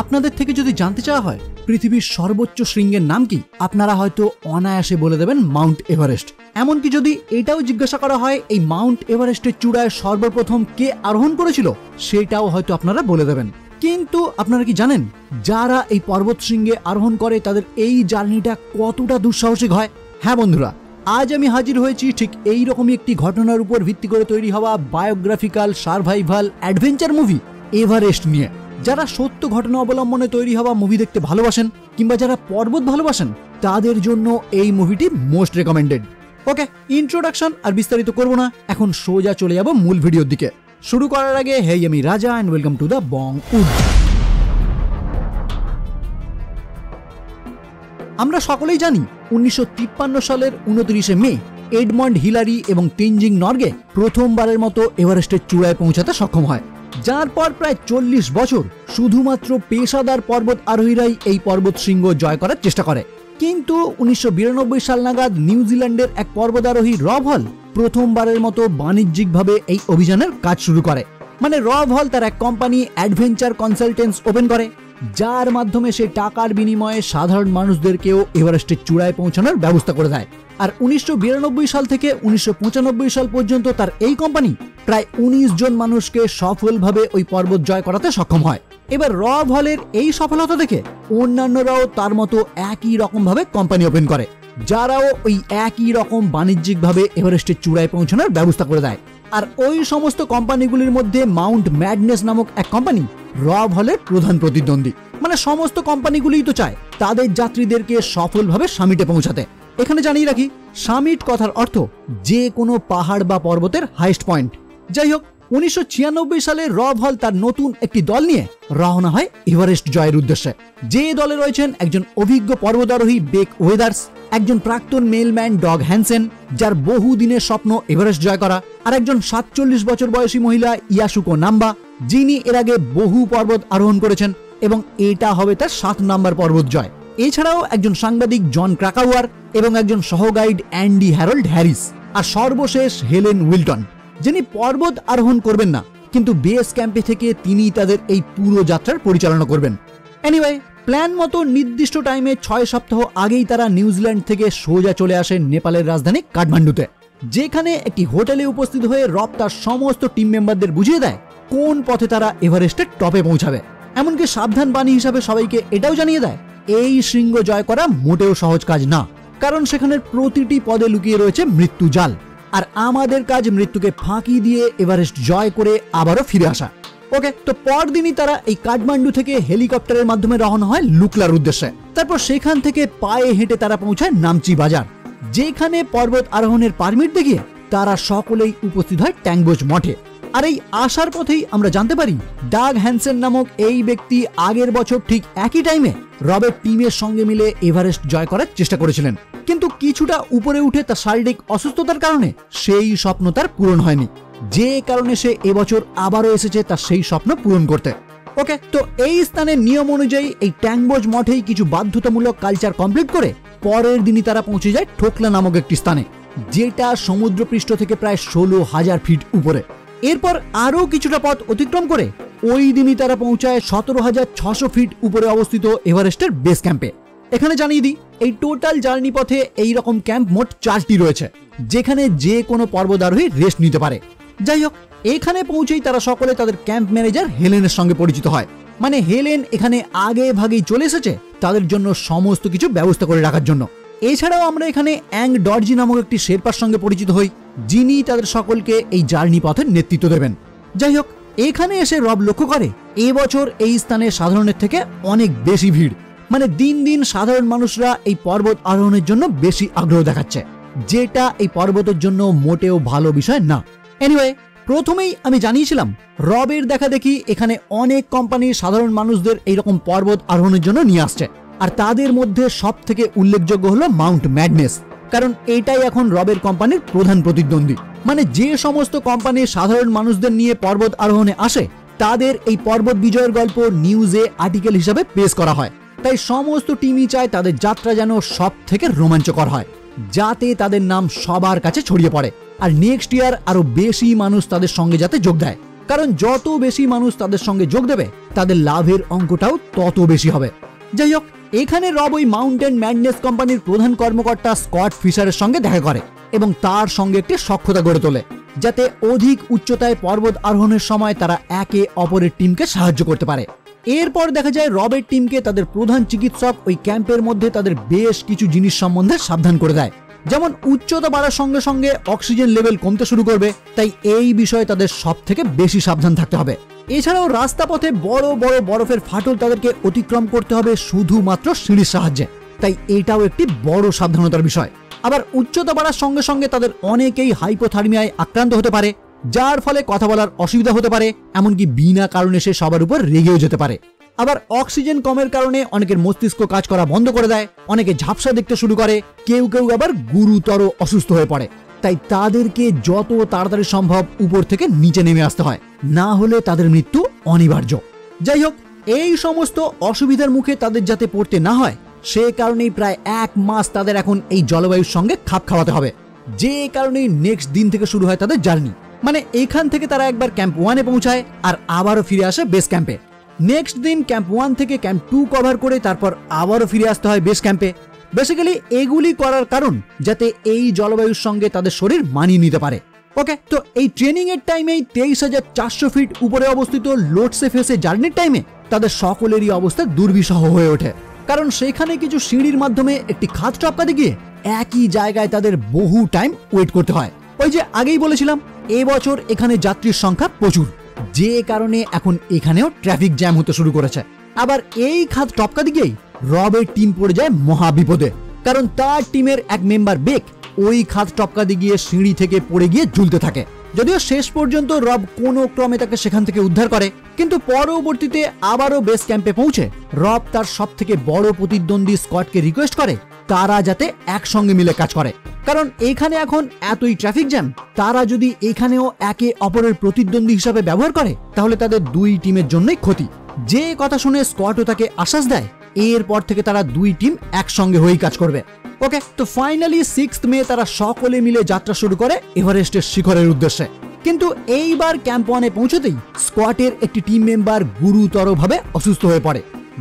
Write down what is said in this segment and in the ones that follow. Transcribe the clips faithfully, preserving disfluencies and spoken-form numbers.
আপনাদের থেকে যদি জানতে চাওয়া হয় পৃথিবীর সর্বোচ্চ শৃঙ্গের নাম কি, আপনারা হয়তো অনায়াসে বলে দেবেন মাউন্ট এভারেস্ট। এমনকি যদি এটাও জিজ্ঞাসা করা হয় এই মাউন্ট এভারেস্টের চূড়ায় সর্বপ্রথম কে আরোহণ করেছিল, সেটাও হয়তো আপনারা বলে দেবেন। কিন্তু আপনারা কি জানেন যারা এই পর্বত শৃঙ্গে আরোহণ করে তাদের এই জার্নিটা কতটা দুঃসাহসিক হয়? হ্যাঁ বন্ধুরা, আজ আমি হাজির হয়েছি ঠিক এই রকমই একটি ঘটনার উপর ভিত্তি করে তৈরি হওয়া biographical survival adventure movie Everest নিয়ে। যারা সত্য ঘটনা অবলম্বনে তৈরি হওয়া মুভি দেখতে ভালোবাসেন কিংবা যারা পর্বত ভালোবাসেন তাদের জন্য এই মুভিটি মোস্ট রেকমেন্ডেড। ওকে, ইন্ট্রোডাকশন আর বিস্তারিত করবো না, এখন সোজা চলে যাব মূল ভিডিওর দিকে। শুরু করার আগে হেই আমি Raja and welcome to the Bong would. আমরা সকলেই জানি উনিশশো তিপ্পান্ন সালের উনত্রিশে মে এডমন্ড হিলারি এবং তেনজিং নরগে প্রথমবারের মতো এভারেস্টের চূড়ায় পৌঁছাতে সক্ষম হয়, যার পর প্রায় চল্লিশ বছর শুধুমাত্র পেশাদার পর্বত আরোহীরাই এই পর্বত শৃঙ্গ জয় করার চেষ্টা করে। কিন্তু উনিশশো বিরানব্বই সাল নাগাদ নিউজিল্যান্ডের এক পর্বতারোহী রব হল প্রথমবারের মতো বাণিজ্যিকভাবে এই অভিযানের কাজ শুরু করে। মানে রব হল তার এক কোম্পানি অ্যাডভেঞ্চার কনসালটেন্স ওপেন করে, যার মাধ্যমে সে টাকার বিনিময়ে সাধারণ মানুষদেরকেও এভারেস্টের চূড়ায় পৌঁছানোর ব্যবস্থা করে দেয়। আর উনিশশো বিরানব্বই সাল থেকে উনিশশো পঁচানব্বই সাল পর্যন্ত তার এই কোম্পানি প্রায় উনিশ জন মানুষকে সফলভাবে ওই পর্বত জয় করাতে সক্ষম হয়। এবার রব হলের এই সফলতা দেখে অন্যান্যরাও তার মতো একই রকমভাবে কোম্পানি ওপেন করে, যারাও ওই একই রকম বাণিজ্যিকভাবে এভারেস্টের চূড়ায় পৌঁছানোর ব্যবস্থা করে দেয়। আর ওই সমস্ত কোম্পানিগুলির মধ্যে মাউন্ট ম্যাডনেস নামক এক কোম্পানি রব হলের প্রধান প্রতিদ্বন্দ্বী। মানে সমস্ত কোম্পানিগুলিই তো চায় তাদের যাত্রীদেরকে সফলভাবে সামিটে পৌঁছাতে। এখানে জানিয়ে রাখি, সামিট কথার অর্থ যে কোনো পাহাড় বা পর্বতের হাইস্ট পয়েন্ট। যাই হোক, উনিশশো ছিয়ানব্বই সালে রব হল তার নতুন একটি দল নিয়ে রওনা হয় এভারেস্ট জয়ের উদ্দেশ্যে, যে দলে রয়েছেন একজন অভিজ্ঞ পর্বতারোহী বেক ওয়েদার্স, একজন প্রাক্তন মেলম্যান ডগ হ্যানসেন, যার বহুদিনের স্বপ্ন এভারেস্ট জয় করা, আর একজন সাতচল্লিশ বছর বয়সী মহিলা ইয়াসুকো নাম্বা, যিনি এর আগে বহু পর্বত আরোহণ করেছেন এবং এটা হবে তার সাত নাম্বার পর্বত জয়। এছাড়াও একজন সাংবাদিক জন ক্রাকাওয়ার এবং একজন সহগাইড অ্যান্ডি হ্যারোল্ড হ্যারিস, আর সর্বশেষ হেলেন উইলটন, যিনি পর্বত আরোহণ করবেন না কিন্তু বেস ক্যাম্পে থেকে তিনি তাদের এই পুরো যাত্রার পরিচালনা করবেন। এনিওয়ে, প্ল্যান মতো নির্দিষ্ট টাইমে ছয় সপ্তাহ আগেই তারা নিউজিল্যান্ড থেকে সোজা চলে আসে নেপালের রাজধানী কাঠমান্ডুতে, যেখানে একটি হোটেলে উপস্থিত হয়ে রব তার সমস্ত টিম মেম্বারদের বুঝিয়ে দেয় কোন পথে তারা এভারেস্টের টপে পৌঁছাবে। এমনকি সাবধান বাণী হিসাবে সবাইকে এটাও জানিয়ে দেয় এই শৃঙ্গ জয় করা মোটেও সহজ কাজ না, কারণ সেখানের প্রতিটি পদে লুকিয়ে রয়েছে মৃত্যু জাল, আর আমাদের কাজ মৃত্যুকে ফাঁকি দিয়ে এভারেস্ট জয় করে আবারও ফিরে আসা। ওকে, তো পরদিনই তারা এই কাঠমান্ডু থেকে হেলিকপ্টারের মাধ্যমে রওনা হয় লুকলার উদ্দেশ্যে। তারপর সেখান থেকে পায়ে হেঁটে তারা পৌঁছায় নামচি বাজার, যেখানে পর্বত আরোহণের পারমিট দেখিয়ে তারা সকলেই উপস্থিত হয় ট্যাংবোজ মঠে। আর এই আসার পথেই আমরা জানতে পারি ডাগ হ্যানসেন নামক এই ব্যক্তি আগের বছর ঠিক একই টাইমে রবের টিমের সঙ্গে মিলে এভারেস্ট জয় করার চেষ্টা করেছিলেন, কিন্তু কিছুটা উপরে উঠে তার শারীরিক অসুস্থতার কারণে সেই স্বপ্ন তার পূরণ হয়নি, যে কারণে সে এবছর আবারও এসেছে তার সেই স্বপ্ন পূরণ করতে। ওকে, তো এই স্থানের নিয়ম অনুযায়ী এই ট্যাংবোজ মঠেই কিছু বাধ্যতামূলক কালচার কমপ্লিট করে পরের দিনই তারা পৌঁছে যায় ঠোকলা নামক একটি স্থানে, যেটা সমুদ্রপৃষ্ঠ থেকে প্রায় ষোলো হাজার ফিট উপরে। এরপর আরও কিছুটা পথ অতিক্রম করে ওই দিনই তারা পৌঁছায় সতেরো হাজার ছশো ফিট উপরে অবস্থিত এভারেস্টের বেস ক্যাম্পে। এখানে জানিয়ে দিই এই টোটাল জার্নি পথে এইরকম ক্যাম্প মোট চারটি রয়েছে, যেখানে যে কোনো পর্বতারোহী রেস্ট নিতে পারে। যাই হোক, এখানে পৌঁছেই তারা সকলে তাদের ক্যাম্প ম্যানেজার হেলেনের সঙ্গে পরিচিত হয়। মানে হেলেন এখানে আগে ভাগেই চলে এসেছে তাদের জন্য সমস্ত কিছু ব্যবস্থা করে রাখার জন্য। এছাড়াও আমরা এখানে অ্যাং ডরজি নামক একটি শেরপার সঙ্গে পরিচিত হই, যিনি তাদের সকলকে এই জার্নি পথের নেতৃত্ব দেবেন। যাই হোক, এখানে এসে রব লক্ষ্য করে এবছর এই স্থানে সাধারণের থেকে অনেক বেশি ভিড়। মানে দিন দিন সাধারণ মানুষরা এই পর্বত আরোহণের জন্য বেশি আগ্রহ দেখাচ্ছে, যেটা এই পর্বতের জন্য মোটেও ভালো বিষয় না। এনিওয়ে, প্রথমেই আমি জানিয়েছিলাম রবের দেখা দেখি এখানে অনেক কোম্পানি সাধারণ মানুষদের এইরকম পর্বত আরোহণের জন্য নিয়ে আসছে, আর তাদের মধ্যে সব থেকে উল্লেখযোগ্য হলো মাউন্ট ম্যাডনেস, কারণ এটাই এখন রবের কোম্পানির প্রধান প্রতিদ্বন্দ্বী। মানে যে সমস্ত কোম্পানি সাধারণ মানুষদের নিয়ে পর্বত আরোহণে আসে তাদের এই পর্বত বিজয়ের গল্প নিউজে আর্টিকেল হিসাবে পেশ করা হয়, তাই সমস্ত টিমই চায় তাদের যাত্রা যেন সব থেকে রোমাঞ্চকর হয়, যাতে তাদের নাম সবার কাছে ছড়িয়ে পড়ে, আর নেক্সট ইয়ার আরো বেশি মানুষ তাদের সঙ্গে যাতে যোগ দেয়। কারণ যত বেশি মানুষ তাদের সঙ্গে যোগ দেবে তাদের লাভের অঙ্কটাও তত বেশি হবে। যাই হোক, এখানে রব ওই মাউন্টেন ম্যাডনেস কোম্পানির প্রধান কর্মকর্তা স্কট ফিশারের সঙ্গে দেখা করে এবং তার সঙ্গে একটি সক্ষতা গড়ে তোলে, যাতে অধিক উচ্চতায় পর্বত আরোহণের সময় তারা একে অপরের টিমকে সাহায্য করতে পারে। এরপর দেখা যায় রবের টিমকে তাদের প্রধান চিকিৎসক ওই ক্যাম্পের মধ্যে তাদের বেশ কিছু জিনিস সম্বন্ধে সাবধান করে দেয়, যেমন উচ্চতা বাড়ার সঙ্গে সঙ্গে অক্সিজেন লেভেল কমতে শুরু করবে, তাই এই বিষয়ে তাদের সব থেকে বেশি সাবধান থাকতে হবে। এছাড়াও রাস্তা পথে বড় বড় বরফের ফাটল তাদেরকে অতিক্রম করতে হবে শুধুমাত্র সিঁড়ির সাহায্যে, তাই এটাও একটি বড় সাবধানতার বিষয়। আবার উচ্চতা বাড়ার সঙ্গে সঙ্গে তাদের অনেকেই হাইপোথার্মিয়ায় আক্রান্ত হতে পারে, যার ফলে কথা বলার অসুবিধা হতে পারে, এমনকি বিনা কারণে সে সবার উপর রেগেও যেতে পারে। আবার অক্সিজেন কমের কারণে অনেকের মস্তিষ্ক কাজ করা বন্ধ করে দেয়, অনেকে ঝাপসা দেখতে শুরু করে, কেউ কেউ আবার গুরুতর অসুস্থ হয়ে পড়ে। তাই তাদেরকে যত তাড়াতাড়ি সম্ভব উপর থেকে নিচে নেমে আসতে হয়, না হলে তাদের মৃত্যু অনিবার্য। যাই হোক, এই সমস্ত অসুবিধার মুখে তাদের যাতে পড়তে না হয় সে কারণেই প্রায় এক মাস তাদের এখন এই জলবায়ুর সঙ্গে খাপ খাওয়াতে হবে, যে কারণেই নেক্সট দিন থেকে শুরু হয় তাদের জার্নি। মানে এখান থেকে তারা একবার ক্যাম্প ওয়ানে পৌঁছায় আর আবারও ফিরে আসে বেস ক্যাম্পে। নেক্সট দিন ক্যাম্প ওয়ান থেকে ক্যাম্প টু কভার করে তারপর আবারও ফিরে আসতে হয় বেস ক্যাম্পে। বেসিক্যালি এগুলি করার কারণ যাতে এই জলবায়ুর সঙ্গে তাদের শরীর মানিয়ে নিতে পারে। ওকে, তো এই ট্রেনিং এর টাইমেই তেইশ হাজার চারশো ফিট উপরে অবস্থিত লোটসে ফেসে জার্নির টাইমে তাদের সকলেরই অবস্থা দুর্বিষহ হয়ে ওঠে, কারণ সেখানে কিছু সিঁড়ির মাধ্যমে একটি খাদ টপকাতে গিয়ে একই জায়গায় তাদের বহু টাইম ওয়েট করতে হয়। ওই যে আগেই বলেছিলাম, এবছর এখানে যাত্রীর সংখ্যা প্রচুর, যে কারণে এখন এখানেও ট্রাফিক জ্যাম হতে শুরু করেছে। আবার এই খাদ টপকা দিকেই রবের টিম পড়ে যায় মহা বিপদে, কারণ তার টিমের এক মেম্বার বেক ওই খাদ টপকা দিয়ে গিয়ে সিঁড়ি থেকে পড়ে গিয়ে ঝুলতে থাকে। যদিও শেষ পর্যন্ত রব কোনো ক্রমে তাকে সেখান থেকে উদ্ধার করে, কিন্তু পরবর্তীতে আবারও বেস ক্যাম্পে পৌঁছে রব তার সব থেকে বড় প্রতিদ্বন্দ্বী স্কটকে রিকোয়েস্ট করে তারা যাতে একসঙ্গে মিলে কাজ করে, কারণ এখানে এখন এতই ট্রাফিক জ্যাম, তারা যদি এখানেও একে অপরের প্রতিদ্বন্দ্বী হিসাবে ব্যবহার করে তাহলে তাদের দুই টিমের জন্যই ক্ষতি। যে কথা শুনে স্কটও তাকে আশ্বাস দেয় এরপর থেকে তারা দুই টিম একসঙ্গে হয়েই কাজ করবে। ওকে, তো ফাইনালি সিক্সথ মে তারা সকলে মিলে যাত্রা শুরু করে এভারেস্টের শিখরের উদ্দেশ্যে। কিন্তু এইবার ক্যাম্প ওয়ানে পৌঁছতেই স্কটের একটি টিম মেম্বার গুরুতরভাবে অসুস্থ হয়ে পড়ে,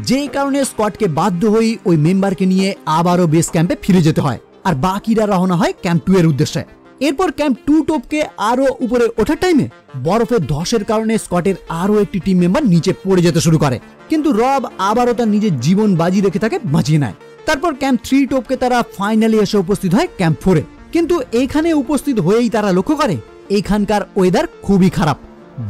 যে কারণে স্কটকে বাধ্য হয়ে ওই মেম্বারকে নিয়ে আবারও বেস ক্যাম্পে ফিরে যেতে হয় আর বাকিরা রওনা হয় ক্যাম্প টু এর উদ্দেশ্যে। এরপর ক্যাম্প টু টপকে আরো উপরে ওঠার টাইমে বরফের ধসের কারণে স্কটের আরো একটি টিম মেম্বার নিচে পড়ে যেতে শুরু করে, কিন্তু রব আবারও তার নিজের জীবন বাজি রেখে তাকে বাঁচিয়ে নেয়। তারপর ক্যাম্প থ্রি টপকে তারা ফাইনালি এসে উপস্থিত হয় ক্যাম্প ফোরে, কিন্তু এখানে উপস্থিত হয়েই তারা লক্ষ্য করে এখানকার ওয়েদার খুবই খারাপ,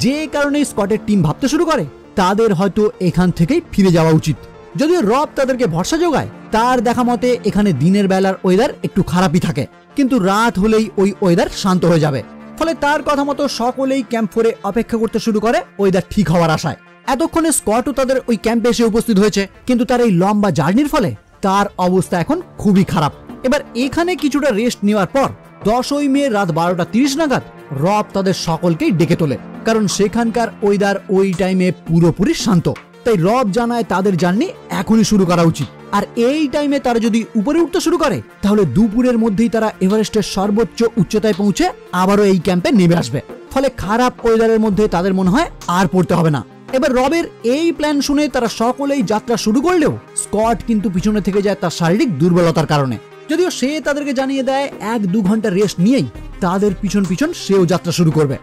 যে কারণে স্কটের টিম ভাবতে শুরু করে তাদের হয়তো এখান থেকেই ফিরে যাওয়া উচিত। যদিও রব তাদেরকে ভরসা যোগায় তার দেখা মতে এখানে দিনের বেলার ওয়েদার একটু খারাপই থাকে, কিন্তু রাত হলেই ওই ওয়েদার শান্ত হয়ে যাবে। ফলে তার কথা মতো সকলেই ক্যাম্প ফোরে অপেক্ষা করতে শুরু করে ওয়েদার ঠিক হওয়ার আশায়। এতক্ষণে স্কটও তাদের ওই ক্যাম্পে এসে উপস্থিত হয়েছে, কিন্তু তার এই লম্বা জার্নির ফলে তার অবস্থা এখন খুবই খারাপ। এবার এখানে কিছুটা রেস্ট নেওয়ার পর দশই মে রাত বারোটা তিরিশ নাগাদ রব তাদের সকলকেই ডেকে তোলে, কারণ সেখানকার ওয়েদার ওই টাইমে পুরোপুরি শান্ত। তাই রব জানায় তাদের জার্নি এখনই শুরু করা উচিত, আর এই টাইমে তারা যদি উপরে উঠতে শুরু করে তাহলে দুপুরের মধ্যেই তারা এভারেস্টের সর্বোচ্চ উচ্চতায় পৌঁছে আবারও এই ক্যাম্পে নেমে আসবে। ফলে খারাপ ওয়েদারের মধ্যে তাদের মনে হয় আর পড়তে হবে না। এবার রবের এই প্ল্যান শুনে তারা সকলেই যাত্রা শুরু করলেও স্কট কিন্তু পিছনে থেকে যায় তার শারীরিক দুর্বলতার কারণে। যদিও সে তাদেরকে জানিয়ে দেয় এক দু ঘন্টা রেস্ট নিয়েই তাদের পিছন পিছন সেও যাত্রা শুরু করবে।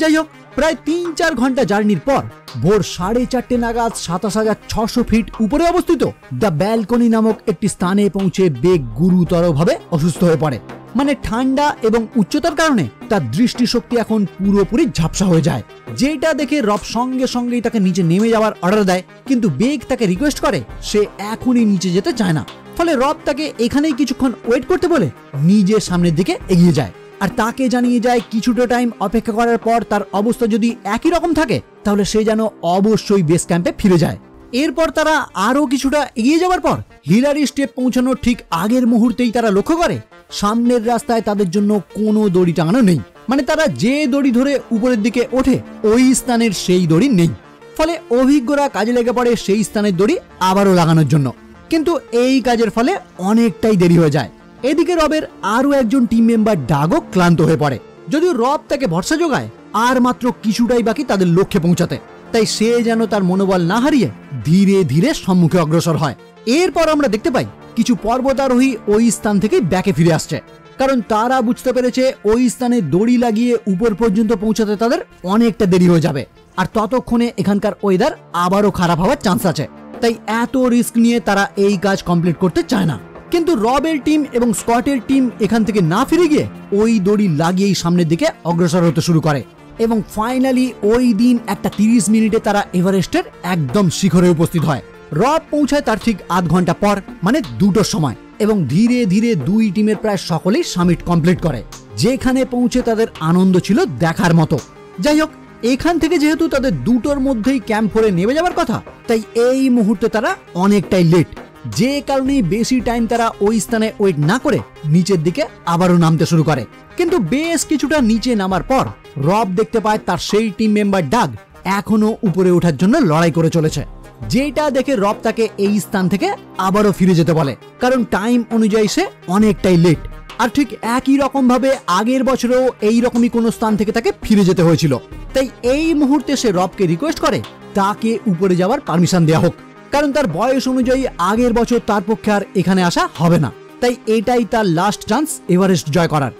যাই হোক, প্রায় তিন চার ঘন্টা জার্নির পর ভোর সাড়ে চারটে নাগাদ সাতাশ হাজার ছশো ফিট উপরে অবস্থিত দ্য ব্যালকনি নামক একটি স্থানে পৌঁছে বেগ গুরুতরভাবে অসুস্থ হয়ে পড়ে। মানে ঠান্ডা এবং উচ্চতার কারণে তার দৃষ্টিশক্তি এখন পুরোপুরি ঝাপসা হয়ে যায়, যেটা দেখে রব সঙ্গে সঙ্গেই তাকে নিচে নেমে যাওয়ার অর্ডার দেয়, কিন্তু বেগ তাকে রিকোয়েস্ট করে সে এখনই নিচে যেতে চায় না। ফলে রব তাকে এখানেই কিছুক্ষণ ওয়েট করতে বলে নিজের সামনের দিকে এগিয়ে যায় আর তাকে জানিয়ে যায় কিছুটা টাইম অপেক্ষা করার পর তার অবস্থা যদি একই রকম থাকে তাহলে সে যেন অবশ্যই বেস ক্যাম্পে ফিরে যায়। এরপর তারা আরো কিছুটা এগিয়ে যাওয়ার পর হিলারি স্টেপ পৌঁছানোর ঠিক আগের মুহূর্তেই তারা লক্ষ্য করে সামনের রাস্তায় তাদের জন্য কোনো দড়ি টাঙানো নেই। মানে তারা যে দড়ি ধরে উপরের দিকে ওঠে ওই স্থানের সেই দড়ি নেই। ফলে অভিজ্ঞরা কাজে লেগে পড়ে সেই স্থানের দড়ি আবারও লাগানোর জন্য, কিন্তু এই কাজের ফলে অনেকটাই দেরি হয়ে যায়। এদিকে রবের আরো একজন টিম মেম্বার ডাগও ক্লান্ত হয়ে পড়ে। যদিও রব তাকে ভরসা যোগায় आर मात्र किछुटाई बाकी तादेर लक्ष्ये पौंछाते ताई से जेनो तार मनोबल ना हारिये धीरे धीरे सम्मुखे अग्रसर हय। एरपर आमरा देखते पाई किछु पर्वतारोही ओई स्थान थेके बैके फिरे आसछे कारण तारा बुझते पेरेछे ओई स्थाने दड़ी लागिए ऊपर पर्यन्त पौंछाते तादेर अनेकटा देरी हये जाबे आर ततक्षणे एखानकार ओयेदार आबारो खाराप हওয়ার चान्स आछे ताई एतो रिस्क निये तारा एई काज कमप्लीट करते चाय ना। किन्तु रबेर टीम एबं स्कटेर टीम एखान थेके ना फिरे गिये ओई दड़ी लागिएई सामनेर दिके अग्रसर होते शुरू करे एबं फाइनाली ओई दिन एकटा तीस मिनिटे तारा एवारेस्टेर एकदम शिखरे उपस्थित हय। रब पौंछाय तार ठीक आध घंटा पर माने दुटोर समय एबं धीरे धीरे दुई टीमेर प्राय सकलेई सामिट कमप्लीट करे जेखाने पौंछे तादेर आनंद छिलो देखार मतो। जाई होक एखान थेके जेहेतु तादेर दुटोर मध्येई क्याम्प करे नेमे जाबार कथा ताई एई मुहूर्ते तारा अनेकटाई लेट जे कारणे बेशी टाइम तारा ओई स्थाने वेट ना करे नीचेर दिके आबारो नामते शुरू करे किन्तु बेश किछुटा नीचे नामार पर रब देखते पाय तार सेई टीम मेम्बर डाग एखोनो उपरे ओठार जोन्नो लड़ाई करे चलेछे जेटा देखे रब ताके एई स्थान थेके आबारो फिरे जेते बोले कारण टाइम अनुयायी से अनेकटाई लेट और ठीक एक ही रकम भावे आगेर बछरो एई रकमई कोनो स्थान थेके ताके फिरे जेते हयेछिलो ताई एई मुहूर्ते से रब के रिक्वेस्ट करे ताके उपरे जावार पारमिशन देया होक कारण तार बयस अनुयायी आगेर बछर तार पक्षे आर एखाने आसा हबे ना ताई एटाई तार लास्ट चान्स एवारेस्ट जय करार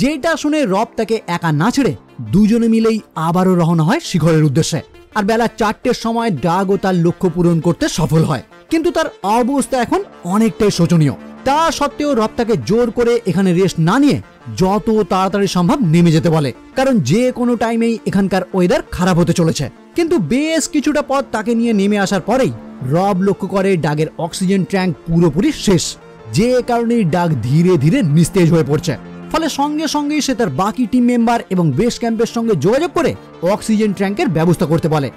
जेटा शुने रब ताके एका ना छेड़े दुजोने मिलेई आबारो रवाना हय शिखरेर उद्देश्ये और बेला चारटेर समय डाग ओ तार लक्ष्य पूरण करते सफल हय किन्तु तार अवस्था एखन अनेकटाई शोचनीय ता सत्त्वेओ रब ताके जोर करे एखाने रेस्ट ना निये যত তাড়াতাড়ি সম্ভব নেমে যেতে বলে কারণ যে কোনো টাইমেই এখানকার ওয়েদার খারাপ হতে চলেছে কিন্তু বেশ কিছুটা পথ তাকে নিয়ে নেমে আসার পরেই রব লক্ষ্য করে ডাগের অক্সিজেন ট্যাঙ্ক পুরোপুরি শেষ যে কারণে ডাগ ধীরে ধীরে নিস্তেজ হয়ে পড়ছে ফলে সঙ্গে সঙ্গেই সে তার বাকি টিম মেম্বার এবং বেস ক্যাম্পের সঙ্গে যোগাযোগ করে অক্সিজেন ট্যাঙ্কের ব্যবস্থা করতে বলে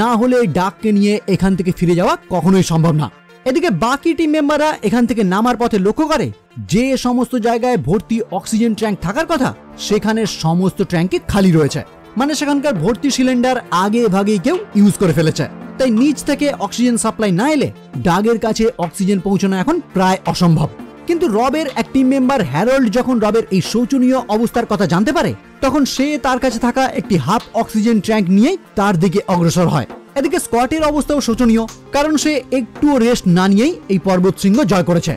না হলে ডাগকে নিয়ে এখান থেকে ফিরে যাওয়া কখনোই সম্ভব না। এদিকে বাকি টিম মেম্বাররা এখান থেকে নামার পথে লক্ষ্য করে যে সমস্ত জায়গায় ভর্তি অক্সিজেন ট্যাঙ্ক থাকার কথা সেখানে সমস্ত ট্যাঙ্কই খালি রয়েছে মানে সেখানকার ভর্তি সিলিন্ডার আগে ভাগেই কেউ ইউজ করে ফেলেছে তাই নিচ থেকে অক্সিজেন সাপ্লাই না এলে ডাগের কাছে অক্সিজেন পৌঁছানো এখন প্রায় অসম্ভব। কিন্তু রবের এক টিম মেম্বার হ্যারল্ড যখন রবের এই শোচনীয় অবস্থার কথা জানতে পারে তখন সে তার কাছে থাকা একটি হাফ অক্সিজেন ট্যাঙ্ক নিয়ে তার দিকে অগ্রসর হয়। এদিকে স্কটের অবস্থাও শোচনীয় কারণ সে একটুও রেস্ট না নিয়েই এই পর্বত শৃঙ্গ জয় করেছে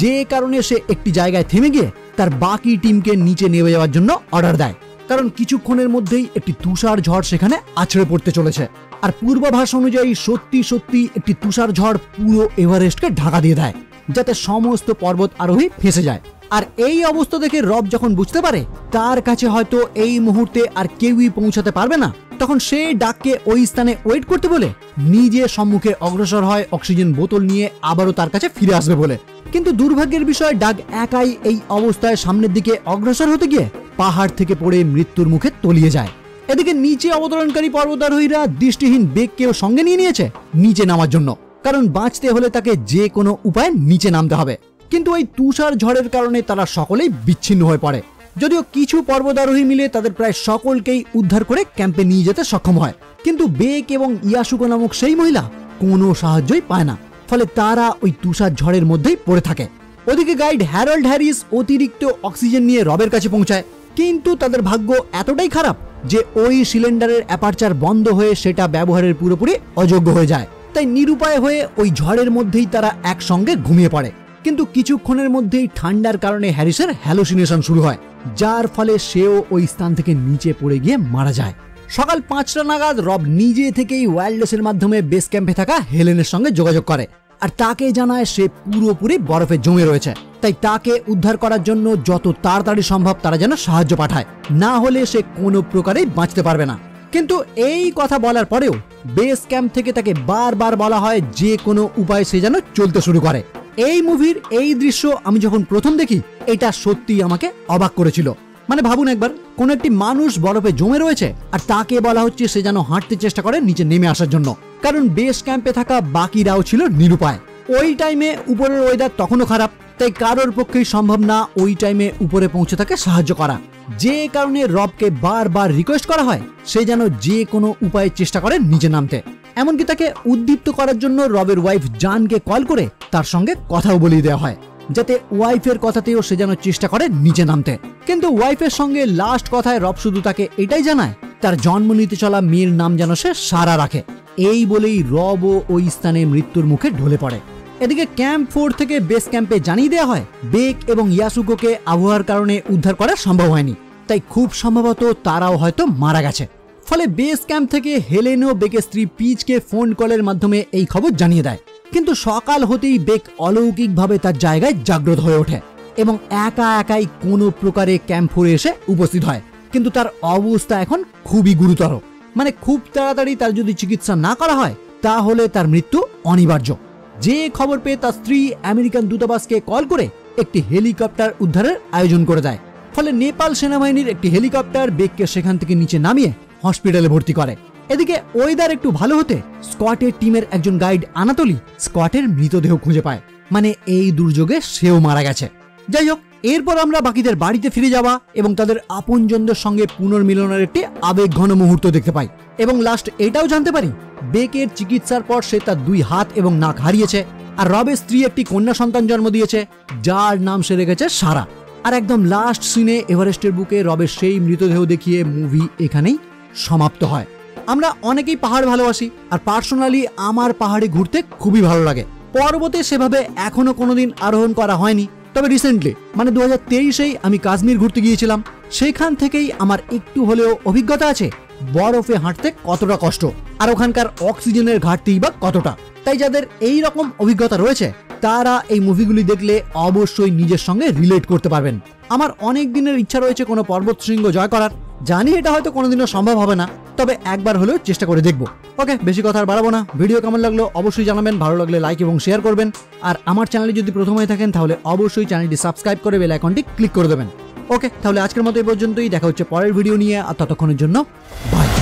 যে কারণে সে একটি জায়গায় থেমে গিয়ে তার বাকি টিমকে নিচে নেমে যাওয়ার জন্য অর্ডার দেয় কারণ কিছুক্ষণের মধ্যেই একটি তুষার ঝড় সেখানে আছড়ে পড়তে চলেছে আর পূর্বাভাস অনুযায়ী সত্যি সত্যি একটি তুষার ঝড় পুরো এভারেস্টকে ঢাকা দিয়ে দেয় যাতে সমস্ত পর্বত আরোহী ফেঁসে যায়। আর এই অবস্থা দেখে রব যখন বুঝতে পারে তার কাছে হয়তো এই মুহূর্তে আর কেউই পৌঁছাতে পারবে না তখন সে ডাককে ওই স্থানে ওয়েট করতে বলে নিজে সম্মুখে অগ্রসর হয় অক্সিজেন বোতল নিয়ে আবারও তার কাছে ফিরে আসবে বলে কিন্তু দুর্ভাগ্যের বিষয় ডাক একাই এই অবস্থায় সামনের দিকে অগ্রসর হতে গিয়ে পাহাড় থেকে পড়ে মৃত্যুর মুখে তলিয়ে যায়। এদিকে নিচে অবতরণকারী পর্বতারোহীরা দৃষ্টিহীন বেককেও সঙ্গে নিয়ে নিয়েছে নিচে নামার জন্য কারণ বাঁচতে হলে তাকে যে কোনো উপায়ে নিচে নামতে হবে কিন্তু ওই তুষার ঝড়ের কারণে তারা সকলেই বিচ্ছিন্ন হয়ে পড়ে যদিও কিছু পর্বতারোহী মিলে তাদের প্রায় সকলকেই উদ্ধার করে ক্যাম্পে নিয়ে যেতে সক্ষম হয় কিন্তু বেক এবং ইয়াসুকো নামক সেই মহিলা কোনো সাহায্যই পায় না ফলে তারা ওই তুষার ঝড়ের মধ্যেই পড়ে থাকে। ওদিকে গাইড হ্যারল্ড হ্যারিস অতিরিক্ত অক্সিজেন নিয়ে রবের কাছে পৌঁছায় কিন্তু তাদের ভাগ্য এতটাই খারাপ যে ওই সিলিন্ডারের অ্যাপারচার বন্ধ হয়ে সেটা ব্যবহারের পুরোপুরি অযোগ্য হয়ে যায় তাই নিরুপায় হয়ে ওই ঝড়ের মধ্যেই তারা একসঙ্গে ঘুমিয়ে পড়ে কিন্তু কিছুক্ষণের মধ্যেই ঠান্ডার কারণে হ্যারিসের হ্যালোসিনেশন শুরু হয় যার ফলে সেও ওই স্থান থেকে নিচে পড়ে গিয়ে মারা যায়। সকাল পাঁচটা নাগাদ রব নিজে থেকেই ওয়্যারলেসের মাধ্যমে বেস ক্যাম্পে থাকা হেলেনের সঙ্গে যোগাযোগ করে আর তাকে জানায় সে পুরোপুরি বরফে জমে রয়েছে তাই তাকে উদ্ধার করার জন্য যত তাড়াতাড়ি সম্ভব তারা যেন সাহায্য পাঠায় না হলে সে কোনো প্রকারেই বাঁচতে পারবে না। কিন্তু এই কথা বলার পরেও বেস ক্যাম্প থেকে তাকে বারবার বলা হয় যে কোনো উপায়ে সে যেন চলতে শুরু করে। এই মুভির এই দৃশ্য আমি যখন প্রথম দেখি এটা সত্যিই আমাকে অবাক করেছিল মানে ভাবুন একবার কোন একটি মানুষ বরফে জমে রয়েছে আর তাকে বলা হচ্ছে সে যেন হাঁটতে চেষ্টা করে নিচে নেমে আসার জন্য কারণ বেস ক্যাম্পে থাকা বাকিরাও ছিল নিরুপায়। ওই টাইমে উপরের ওয়েদার তখনও খারাপ তাই কারোর পক্ষেই সম্ভব না ওই টাইমে উপরে পৌঁছে তাকে সাহায্য করা যে কারণে রবকে বারবার রিকোয়েস্ট করা হয় সে যেন যে কোনো উপায়ে চেষ্টা করে নিচে নামতে এমনকি তাকে উদ্দীপ্ত করার জন্য রবের ওয়াইফ জানকে কল করে তার সঙ্গে কথাও বলিয়ে দেওয়া হয় যাতে ওয়াইফের কথাতেও সে যেন চেষ্টা করে নিচে নামতে কিন্তু ওয়াইফের সঙ্গে লাস্ট কথায় রব শুধু তাকে এটাই জানায় তার জন্মনীতি চলা মীর নাম যেন সে সারা রাখে। এই বলেই রবও ওই স্থানে মৃত্যুর মুখে ঢলে পড়ে। এদিকে ক্যাম্প ফোর থেকে বেস ক্যাম্পে জানিয়ে দেওয়া হয় বেক এবং ইয়াসুকোকে আবহাওয়ার কারণে উদ্ধার করা সম্ভব হয়নি, তাই খুব সম্ভবত তারাও হয়তো মারা গেছে। ফলে বেস ক্যাম্প থেকে হেলেন ও বেকের স্ত্রী পিচকে ফোন কলের মাধ্যমে এই খবর জানিয়ে দেয়। কিন্তু সকাল হতেই বেক অলৌকিকভাবে তার জায়গায় জাগ্রত হয়ে ওঠে এবং একা একাই কোনো প্রকারে ক্যাম্প ফোরে এসে উপস্থিত হয়। কিন্তু তার অবস্থা এখন খুবই গুরুতর, মানে খুব তাড়াতাড়ি তার যদি চিকিৎসা না করা হয় তাহলে তার মৃত্যু অনিবার্য। যে খবর পেয়ে তার স্ত্রী আমেরিকান দূতাবাসকে কল করে একটি হেলিকপ্টার উদ্ধারের আয়োজন করে দেয়। ফলে নেপাল সেনাবাহিনীর একটি হেলিকপ্টার বেককে সেখান থেকে নিচে নামিয়ে হসপিটালে ভর্তি করে। এদিকে ওয়েদার একটু ভালো হতে স্কটের টিমের একজন গাইড আনাতলি স্কটের মৃতদেহ খুঁজে পায়, মানে এই দুর্যোগে সেও মারা গেছে। যাই হোক, এরপর আমরা বাকিদের বাড়িতে ফিরে যাওয়া এবং তাদের আপনজনদের সঙ্গে পুনর্মিলনের একটি আবেগ ঘন মুহূর্ত দেখতে পাই এবং লাস্ট এটাও জানতে পারি বেকের চিকিৎসার পর সে তার দুই হাত এবং নাক হারিয়েছে, আর রবের স্ত্রী একটি কন্যা সন্তান জন্ম দিয়েছে যার নাম সে রেখেছে সারা। আর একদম লাস্ট সিনে এভারেস্টের বুকে রবের সেই মৃতদেহ দেখিয়ে মুভি এখানেই সমাপ্ত হয়। আমরা অনেকেই পাহাড় ভালোবাসি, আর পার্সোনালি আমার পাহাড়ে ঘুরতে খুবই ভালো লাগে। পর্বতে সেভাবে এখনো কোনোদিন আরোহণ করা হয়নি, তবে রিসেন্টলি মানে দু হাজার তেইশেই আমি কাশ্মীর ঘুরতে গিয়েছিলাম। সেখান থেকেই আমার একটু হলেও অভিজ্ঞতা আছে বরফে হাঁটতে কতটা কষ্ট আর ওখানকার অক্সিজেনের ঘাটতি বা কতটা। তাই যাদের এই রকম অভিজ্ঞতা রয়েছে তারা এই মুভিগুলি দেখলে অবশ্যই নিজের সঙ্গে রিলেট করতে পারবেন। আমার অনেক দিনের ইচ্ছা রয়েছে কোনো পর্বত শৃঙ্গ জয় করার, জানি এটা হয়তো কোনোদিনও সম্ভব হবে না, তবে একবার হলেও চেষ্টা করে দেখবো। ওকে, বেশি কথা আর বাড়াবো না। ভিডিও কেমন লাগলো অবশ্যই জানাবেন, ভালো লাগলে লাইক এবং শেয়ার করবেন, আর আমার চ্যানেলে যদি প্রথম হয়ে থাকেন তাহলে অবশ্যই চ্যানেলটি সাবস্ক্রাইব করে বেল আইকনটি ক্লিক করে দেবেন। ওকে, তাহলে আজকের মতো এই পর্যন্তই। দেখা হচ্ছে পরের ভিডিও নিয়ে, আর ততক্ষণের জন্য বাই।